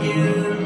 Now